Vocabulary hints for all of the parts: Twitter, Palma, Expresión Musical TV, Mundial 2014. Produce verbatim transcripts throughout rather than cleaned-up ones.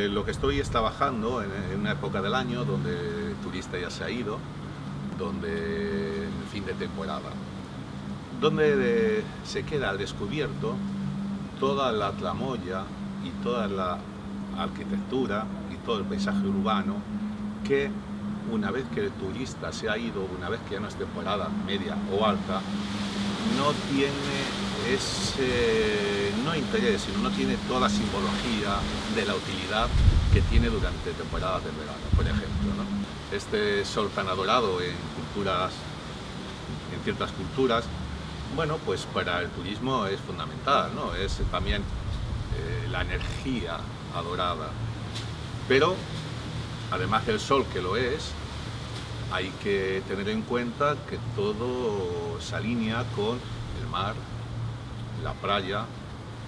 Lo que estoy es trabajando en una época del año donde el turista ya se ha ido, donde el fin de temporada, donde se queda al descubierto toda la tramoya y toda la arquitectura y todo el paisaje urbano que una vez que el turista se ha ido, una vez que ya no es temporada media o alta, no tiene ese, no interés, sino no tiene toda la simbología de la utilidad que tiene durante temporadas de verano, por ejemplo, ¿no? Este sol tan adorado en culturas, en ciertas culturas, bueno, pues para el turismo es fundamental, ¿no? Es también eh, la energía adorada, pero además del sol que lo es, hay que tener en cuenta que todo se alinea con el mar, la playa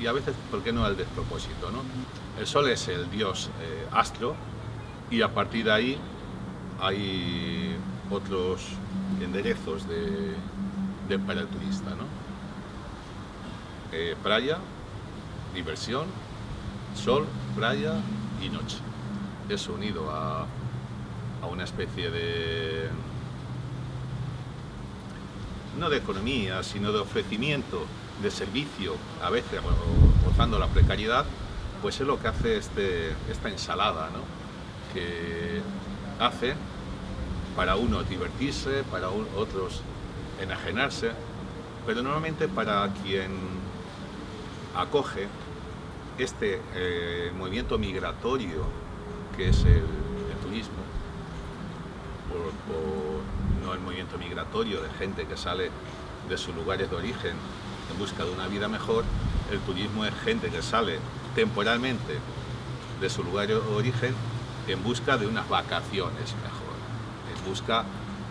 y a veces, ¿por qué no?, el despropósito, ¿no? El sol es el dios eh, astro y a partir de ahí hay otros enderezos de, de para el turista, ¿no? Eh, playa, diversión, sol, playa y noche. Eso unido a a una especie de, no de economía, sino de ofrecimiento, de servicio, a veces forzando la precariedad, pues es lo que hace este, esta ensalada, ¿no? Que hace para unos divertirse, para un, otros enajenarse, pero normalmente para quien acoge este eh, movimiento migratorio que es el, el turismo, Por, por, no el movimiento migratorio de gente que sale de sus lugares de origen en busca de una vida mejor. El turismo es gente que sale temporalmente de su lugar de origen en busca de unas vacaciones mejor, en busca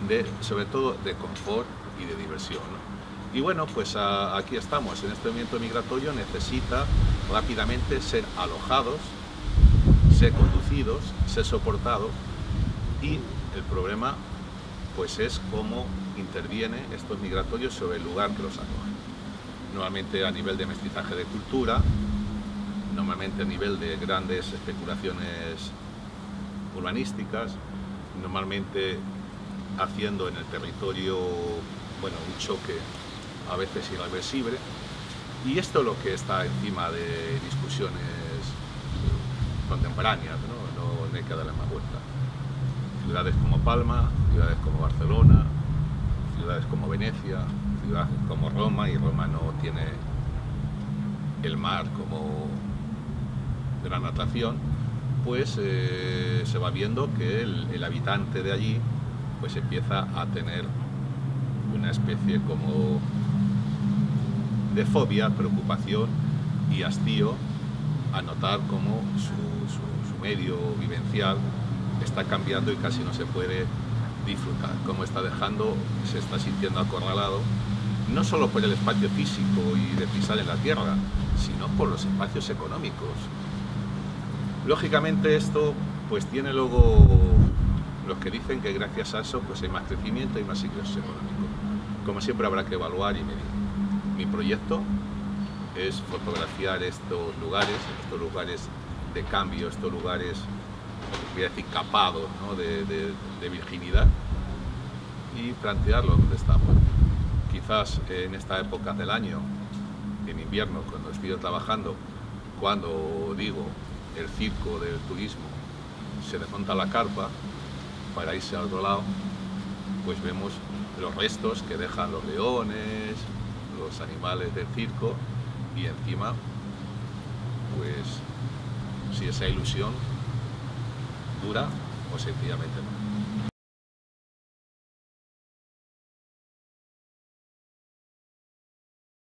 de, sobre todo, de confort y de diversión, ¿no? Y bueno, pues a, aquí estamos, en este movimiento migratorio necesita rápidamente ser alojados, ser conducidos, ser soportados y el problema, pues, es cómo intervienen estos migratorios sobre el lugar que los acoge. Normalmente a nivel de mestizaje de cultura, normalmente a nivel de grandes especulaciones urbanísticas, normalmente haciendo en el territorio, bueno, un choque a veces irreversible. Y esto es lo que está encima de discusiones contemporáneas, ¿no? No hay que darle más vuelta. Ciudades como Palma, ciudades como Barcelona, ciudades como Venecia, ciudades como Roma, y Roma no tiene el mar como gran atracción, pues eh, se va viendo que el, el habitante de allí pues empieza a tener una especie como de fobia, preocupación y hastío a notar cómo su, su, su medio vivencial está cambiando y casi no se puede disfrutar, como está dejando, se está sintiendo acorralado, no solo por el espacio físico y de pisar en la tierra, sino por los espacios económicos. Lógicamente esto pues tiene luego los que dicen que gracias a eso pues hay más crecimiento y más ingresos económicos. Como siempre habrá que evaluar y medir. Mi proyecto es fotografiar estos lugares, estos lugares de cambio, estos lugares, voy a decir, capados, ¿no?, de, de, de virginidad, y plantearlo donde estamos. Quizás en esta época del año, en invierno, cuando estoy trabajando, cuando digo el circo del turismo, se desmonta la carpa para irse a otro lado, pues vemos los restos que dejan los leones, los animales del circo, y encima, pues, si esa ilusión dura o sencillamente no.